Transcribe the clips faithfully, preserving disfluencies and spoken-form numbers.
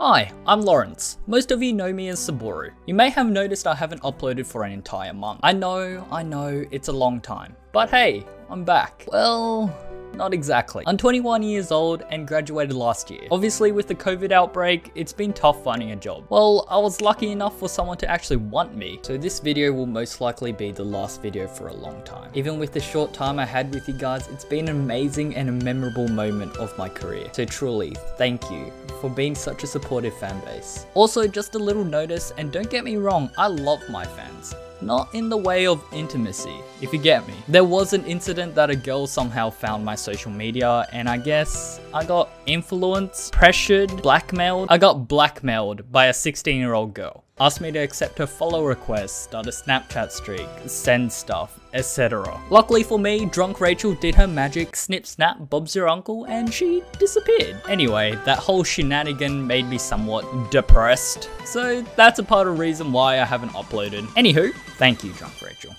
Hi, I'm Lawrence. Most of you know me as Saboru. You may have noticed I haven't uploaded for an entire month. I know, I know, it's a long time. But hey, I'm back. Well, not exactly. I'm twenty-one years old and graduated last year. Obviously with the COVID outbreak, it's been tough finding a job. Well, I was lucky enough for someone to actually want me. So this video will most likely be the last video for a long time. Even with the short time I had with you guys, it's been an amazing and a memorable moment of my career. So truly, thank you for being such a supportive fan base. Also, just a little notice, and don't get me wrong, I love my fans. Not in the way of intimacy, if you get me. There was an incident that a girl somehow found my social media, and I guess I got influenced, pressured, blackmailed. I got blackmailed by a sixteen year old girl. Asked me to accept her follow request, start a Snapchat streak, send stuff, et cetera. Luckily for me, Drunk Rachel did her magic, snip snap, Bob's your uncle, and she disappeared. Anyway, that whole shenanigan made me somewhat depressed. So that's a part of the reason why I haven't uploaded. Anywho, thank you, Drunk Rachel.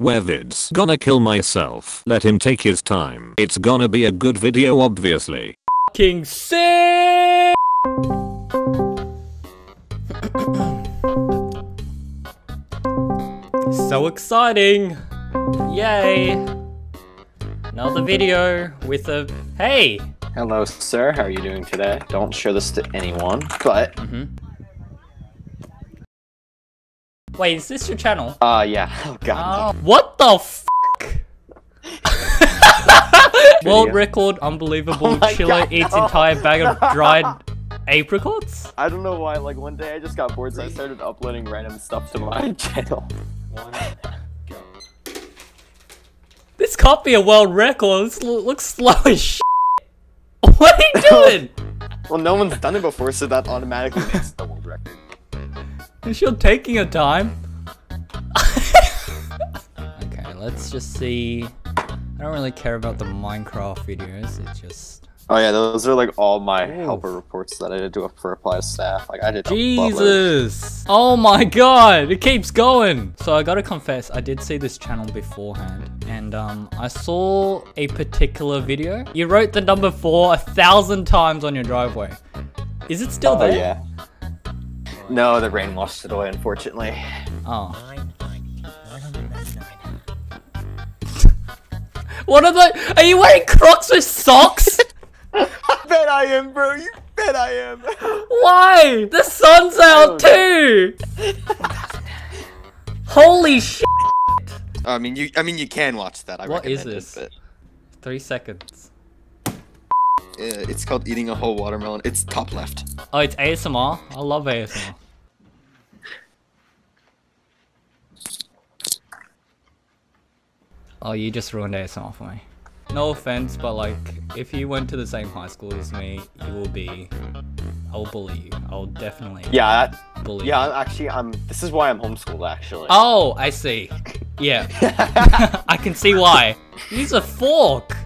Wevids. Gonna kill myself. Let him take his time. It's gonna be a good video, obviously. Fucking sick! So exciting! Yay! Another video with a hey. Hello, sir. How are you doing today? Don't share this to anyone, but. Mm-hmm. Wait, is this your channel? Uh, yeah. Oh God. Uh, what the f? World record, unbelievable. Oh Chilo God, eats no. entire bag of dried. Apricots? I don't know why, like one day I just got bored, so I started uploading random stuff to my channel. One, go. This can't be a world record, this looks slow as shit. What are you doing? Well, no one's done it before, so that automatically makes the world record. Is she taking her time? Okay, let's just see. I don't really care about the Minecraft videos, it's just... Oh yeah, those are like all my Ooh. helper reports that I did to a Furfly staff. Like I did. Jesus! Oh my God! It keeps going. So I gotta confess, I did see this channel beforehand, and um, I saw a particular video. You wrote the number four a thousand times on your driveway. Is it still there? Oh yeah. No, the rain washed it away, unfortunately. Oh. What are the? Are you wearing Crocs with socks? I bet I am, bro. You bet I am. Why? The sun's out too. Holy shit. I mean, you. I mean, you can watch that. I what is this? It, but... Three seconds. Yeah, it's called eating a whole watermelon. It's top left. Oh, it's A S M R. I love A S M R. Oh, you just ruined A S M R for me. No offense, but like, if you went to the same high school as me, you will be. I'll bully you. I'll definitely. Yeah. That, bully. Yeah, you. actually, I'm. This is why I'm homeschooled, actually. Oh, I see. Yeah. I can see why. Use a fork.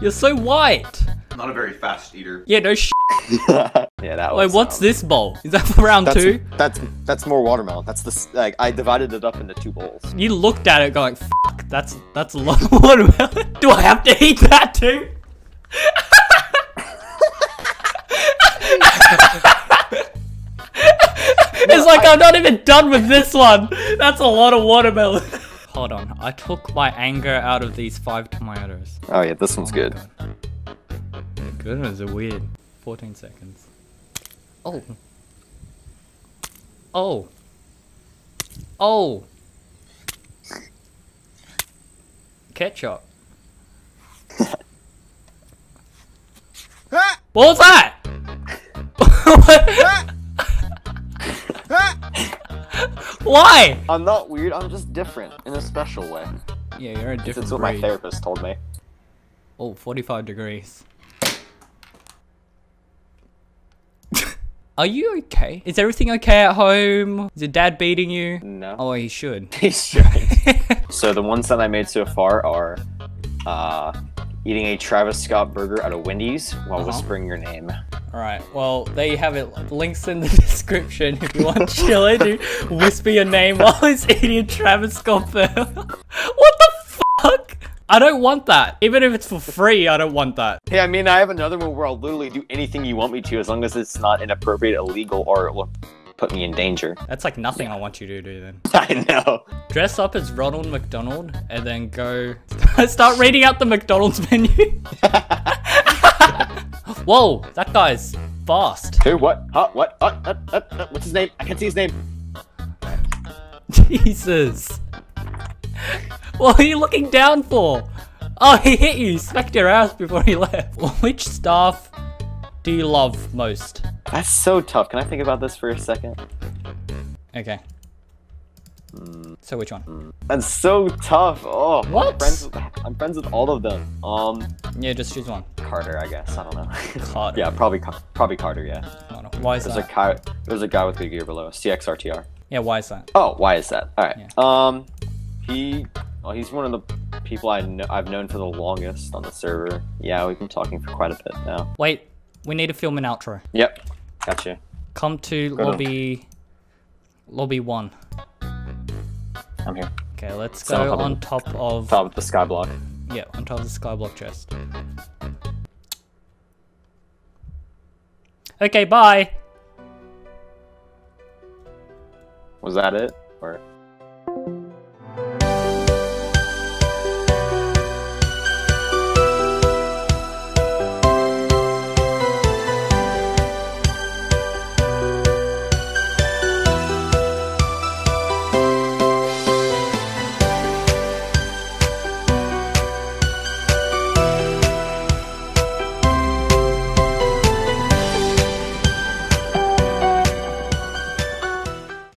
You're so white. I'm not a very fast eater. Yeah. No shit. Yeah, that was. Wait, what's um, this bowl? Is that for round that's, two? That's that's more watermelon. That's the like I divided it up into two bowls. You looked at it going, "Fuck, that's that's a lot of watermelon." Do I have to eat that too? It's like I'm not even done with this one. That's a lot of watermelon. Hold on, I took my anger out of these five tomatoes. Oh yeah, this one's oh good. The good ones are weird. fourteen seconds. Oh. Oh. Oh. Ketchup. What was that? Why? I'm not weird, I'm just different in a special way. Yeah, you're a different breed. That's what my therapist told me. Oh, forty-five degrees. Are you okay? Is everything okay at home? Is your dad beating you? No. Oh, he should. He should. So the ones that I made so far are uh, eating a Travis Scott burger at a Wendy's while uh-huh. whispering your name. All right. Well, there you have it. Links in the description if you want Chilo to whisper your name while he's eating a Travis Scott burger. What the fuck? I don't want that. Even if it's for free, I don't want that. Hey, I mean, I have another one where I'll literally do anything you want me to as long as it's not inappropriate, illegal, or it will put me in danger. That's like nothing I want you to do then. I know. Dress up as Ronald McDonald and then go start reading out the McDonald's menu. Whoa, that guy's fast. Who, what, huh, what, uh, uh, uh, uh, what's his name? I can't see his name. Jesus. What are you looking down for? Oh, he hit you, smacked your ass before he left. Which staff do you love most? That's so tough. Can I think about this for a second? Okay. Mm. So which one? Mm. That's so tough. Oh, what? I'm friends with, I'm friends with all of them. Um. Yeah, just choose one. Carter, I guess. I don't know. Carter. Yeah, probably, probably Carter. Yeah. Oh, no. Why is there's that? A there's a guy with big ear below. C X R T R. Yeah. Why is that? Oh, why is that? All right. Yeah. Um, he. Well, he's one of the people I know I've known for the longest on the server. Yeah, we've been talking for quite a bit now. Wait, we need to film an outro. Yep. Gotcha. Come to go lobby. On. Lobby one. I'm here. Okay, let's so go on top of... Top of the Skyblock. Yeah, on top of the Skyblock chest. Okay, bye! Was that it? Or...